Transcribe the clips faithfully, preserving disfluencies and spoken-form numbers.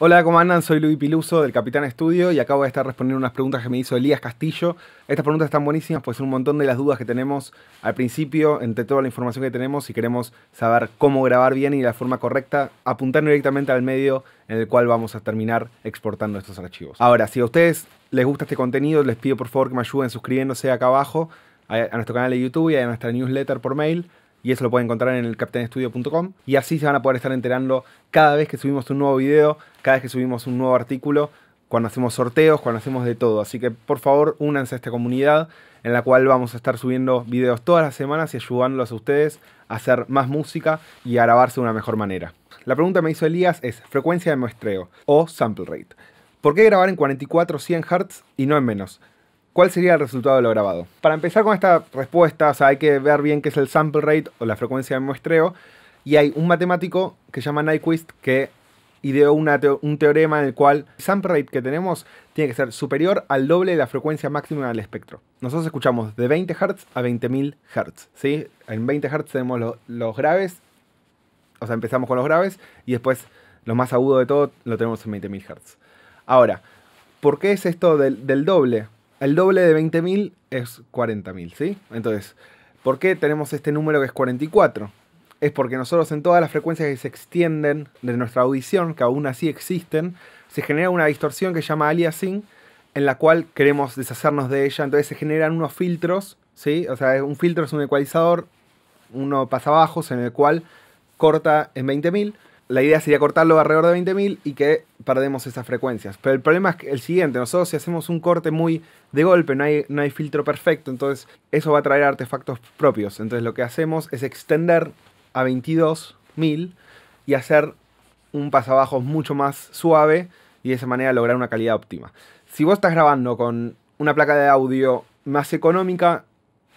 Hola, ¿cómo andan? Soy Luis Piluso del Capitán Estudio y acabo de estar respondiendo unas preguntas que me hizo Elías Castillo. Estas preguntas están buenísimas porque son un montón de las dudas que tenemos al principio, entre toda la información que tenemos, si queremos saber cómo grabar bien y de la forma correcta, apuntando directamente al medio en el cual vamos a terminar exportando estos archivos. Ahora, si a ustedes les gusta este contenido, les pido por favor que me ayuden suscribiéndose acá abajo a nuestro canal de YouTube y a nuestra newsletter por mail. Y eso lo pueden encontrar en el capitán estudio punto com. Y así se van a poder estar enterando cada vez que subimos un nuevo video, cada vez que subimos un nuevo artículo, cuando hacemos sorteos, cuando hacemos de todo. Así que por favor, únanse a esta comunidad en la cual vamos a estar subiendo videos todas las semanas y ayudándolos a ustedes a hacer más música y a grabarse de una mejor manera. La pregunta que me hizo Elías es frecuencia de muestreo o sample rate. ¿Por qué grabar en cuarenta y cuatro o cien hertz y no en menos? ¿Cuál sería el resultado de lo grabado? Para empezar con esta respuesta, o sea, hay que ver bien qué es el sample rate o la frecuencia de muestreo. Y hay un matemático que se llama Nyquist que ideó una teo un teorema en el cual el sample rate que tenemos tiene que ser superior al doble de la frecuencia máxima del espectro. Nosotros escuchamos de veinte hertz a veinte mil hertz, ¿sí? En veinte hertz tenemos lo los graves, o sea, empezamos con los graves y después lo más agudo de todo lo tenemos en veinte mil hertz. Ahora, ¿por qué es esto del, del doble? El doble de veinte mil es cuarenta mil, ¿sí? Entonces, ¿por qué tenemos este número que es cuarenta y cuatro? Es porque nosotros en todas las frecuencias que se extienden de nuestra audición, que aún así existen, se genera una distorsión que se llama aliasing, en la cual queremos deshacernos de ella. Entonces se generan unos filtros, ¿sí? O sea, un filtro es un ecualizador, uno pasa bajos en el cual corta en veinte mil. La idea sería cortarlo alrededor de veinte mil y que perdemos esas frecuencias. Pero el problema es el siguiente. Nosotros si hacemos un corte muy de golpe, no hay, no hay filtro perfecto, entonces eso va a traer artefactos propios. Entonces lo que hacemos es extender a veintidós mil y hacer un pasabajos mucho más suave y de esa manera lograr una calidad óptima. Si vos estás grabando con una placa de audio más económica,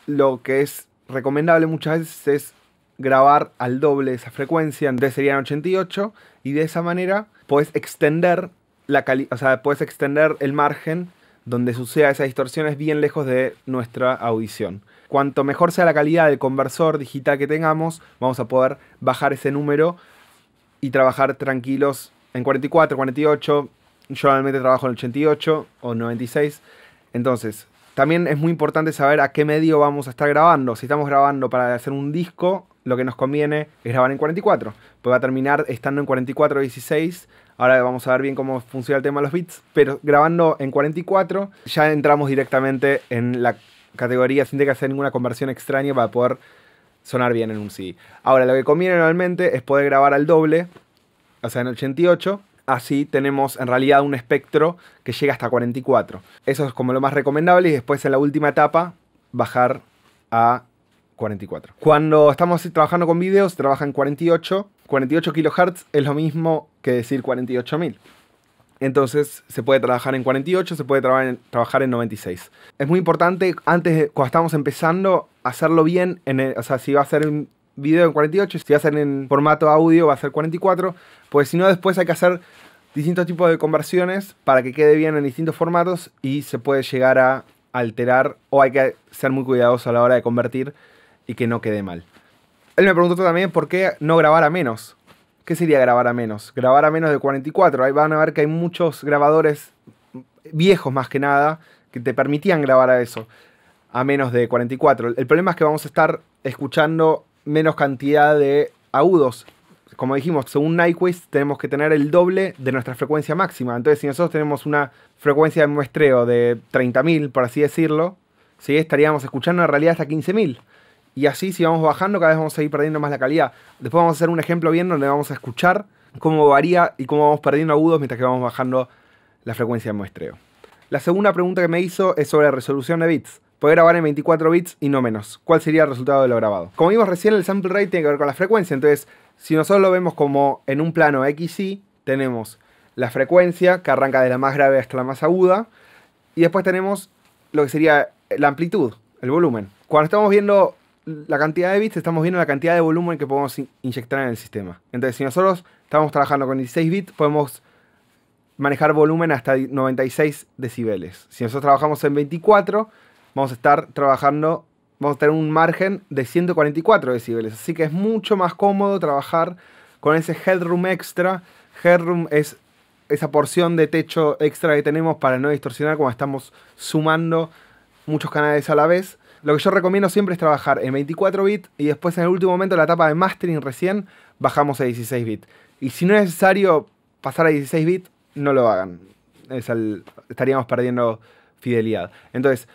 lo que es recomendable muchas veces es grabar al doble de esa frecuencia, entonces serían ochenta y ocho, y de esa manera puedes extender la cali o sea, puedes extender el margen donde suceda esas distorsiones bien lejos de nuestra audición. Cuanto mejor sea la calidad del conversor digital que tengamos, vamos a poder bajar ese número y trabajar tranquilos en cuarenta y cuatro, cuarenta y ocho. Yo normalmente trabajo en ochenta y ocho o noventa y seis. Entonces, también es muy importante saber a qué medio vamos a estar grabando. Si estamos grabando para hacer un disco, lo que nos conviene es grabar en cuarenta y cuatro, pues va a terminar estando en cuarenta y cuatro, dieciséis. Ahora vamos a ver bien cómo funciona el tema de los bits, pero grabando en cuarenta y cuatro ya entramos directamente en la categoría sin tener que hacer ninguna conversión extraña para poder sonar bien en un C D. Ahora, lo que conviene normalmente es poder grabar al doble, o sea, en ochenta y ocho. Así tenemos en realidad un espectro que llega hasta cuarenta y cuatro. Eso es como lo más recomendable y después en la última etapa bajar a cuarenta y cuatro. Cuando estamos trabajando con videos, trabaja en cuarenta y ocho. cuarenta y ocho kilohertz es lo mismo que decir cuarenta y ocho mil. Entonces se puede trabajar en cuarenta y ocho, se puede tra trabajar en noventa y seis. Es muy importante, antes, cuando estamos empezando, hacerlo bien. En el, o sea, si va a ser un video en cuarenta y ocho, si va a ser en formato audio, va a ser cuarenta y cuatro. Pues si no, después hay que hacer distintos tipos de conversiones para que quede bien en distintos formatos y se puede llegar a alterar o hay que ser muy cuidadoso a la hora de convertir y que no quede mal. Él me preguntó también por qué no grabar a menos. ¿Qué sería grabar a menos? Grabar a menos de cuarenta y cuatro. Ahí van a ver que hay muchos grabadores viejos más que nada que te permitían grabar a eso, a menos de cuarenta y cuatro. El problema es que vamos a estar escuchando menos cantidad de agudos. Como dijimos, según Nyquist tenemos que tener el doble de nuestra frecuencia máxima. Entonces si nosotros tenemos una frecuencia de muestreo de treinta mil, por así decirlo, ¿sí? Estaríamos escuchando en realidad hasta quince mil. Y así, si vamos bajando, cada vez vamos a ir perdiendo más la calidad. Después vamos a hacer un ejemplo bien donde vamos a escuchar cómo varía y cómo vamos perdiendo agudos mientras que vamos bajando la frecuencia de muestreo. La segunda pregunta que me hizo es sobre resolución de bits. Poder grabar en veinticuatro bits y no menos. ¿Cuál sería el resultado de lo grabado? Como vimos recién, el sample rate tiene que ver con la frecuencia. Entonces, si nosotros lo vemos como en un plano equis y, tenemos la frecuencia que arranca de la más grave hasta la más aguda. Y después tenemos lo que sería la amplitud, el volumen. Cuando estamos viendo la cantidad de bits, estamos viendo la cantidad de volumen que podemos inyectar en el sistema. Entonces, si nosotros estamos trabajando con dieciséis bits, podemos manejar volumen hasta noventa y seis decibeles. Si nosotros trabajamos en veinticuatro, vamos a estar trabajando, vamos a tener un margen de ciento cuarenta y cuatro decibeles. Así que es mucho más cómodo trabajar con ese headroom extra. Headroom es esa porción de techo extra que tenemos para no distorsionar cuando estamos sumando muchos canales a la vez. Lo que yo recomiendo siempre es trabajar en veinticuatro bits y después en el último momento, la etapa de mastering recién, bajamos a dieciséis bits. Y si no es necesario pasar a dieciséis bits, no lo hagan. Es el, estaríamos perdiendo fidelidad. Entonces,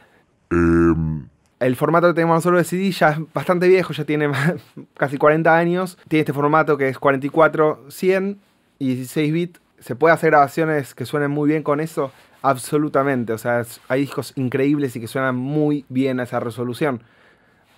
um. el formato que tenemos nosotros de C D ya es bastante viejo, ya tiene más, casi cuarenta años. Tiene este formato que es cuarenta y cuatro, cien y dieciséis bits. ¿Se puede hacer grabaciones que suenen muy bien con eso? Absolutamente, o sea, hay discos increíbles y que suenan muy bien a esa resolución.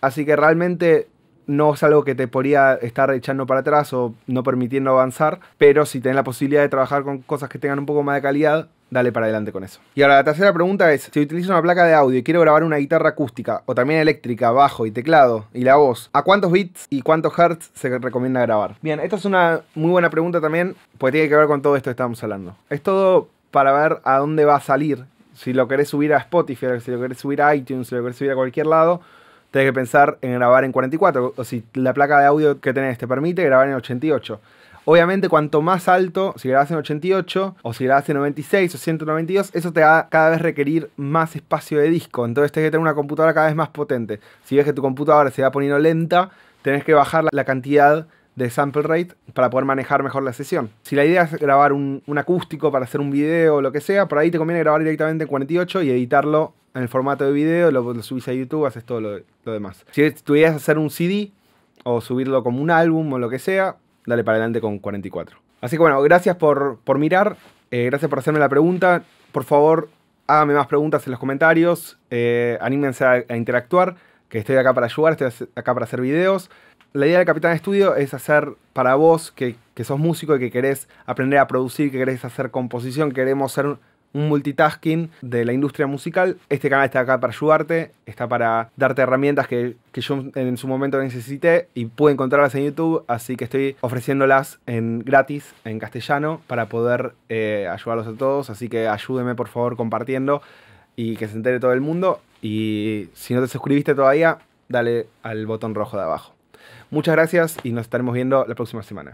Así que realmente no es algo que te podría estar echando para atrás o no permitiendo avanzar, pero si tenés la posibilidad de trabajar con cosas que tengan un poco más de calidad, dale para adelante con eso. Y ahora la tercera pregunta es, si utilizo una placa de audio y quiero grabar una guitarra acústica o también eléctrica, bajo y teclado y la voz, ¿a cuántos bits y cuántos hertz se recomienda grabar? Bien, esta es una muy buena pregunta también, porque tiene que ver con todo esto que estábamos hablando. Es todo para ver a dónde va a salir. Si lo querés subir a Spotify, si lo querés subir a iTunes, si lo querés subir a cualquier lado, tenés que pensar en grabar en cuarenta y cuatro, o si la placa de audio que tenés te permite, grabar en ochenta y ocho. Obviamente, cuanto más alto, si grabás en ochenta y ocho, o si grabás en noventa y seis o ciento noventa y dos, eso te va a cada vez requerir más espacio de disco. Entonces tenés que tener una computadora cada vez más potente. Si ves que tu computadora se va poniendo lenta, tenés que bajar la cantidad de sample rate para poder manejar mejor la sesión. Si la idea es grabar un, un acústico para hacer un video o lo que sea, por ahí te conviene grabar directamente en cuarenta y ocho y editarlo en el formato de video, lo, lo subís a YouTube, haces todo lo, lo demás. Si tuvieras hacer un C D o subirlo como un álbum o lo que sea, dale para adelante con cuarenta y cuatro. Así que bueno, gracias por, por mirar, eh, gracias por hacerme la pregunta. Por favor, háganme más preguntas en los comentarios, eh, anímense a, a interactuar, que estoy acá para ayudar, estoy acá para hacer videos. La idea del Capitán Estudio es hacer para vos, que, que sos músico y que querés aprender a producir, que querés hacer composición, queremos ser un, un multitasking de la industria musical. Este canal está acá para ayudarte, está para darte herramientas que, que yo en su momento necesité y pude encontrarlas en YouTube, así que estoy ofreciéndolas en gratis, en castellano, para poder eh, ayudarlos a todos. Así que ayúdenme por favor compartiendo y que se entere todo el mundo. Y si no te suscribiste todavía, dale al botón rojo de abajo. Muchas gracias y nos estaremos viendo la próxima semana.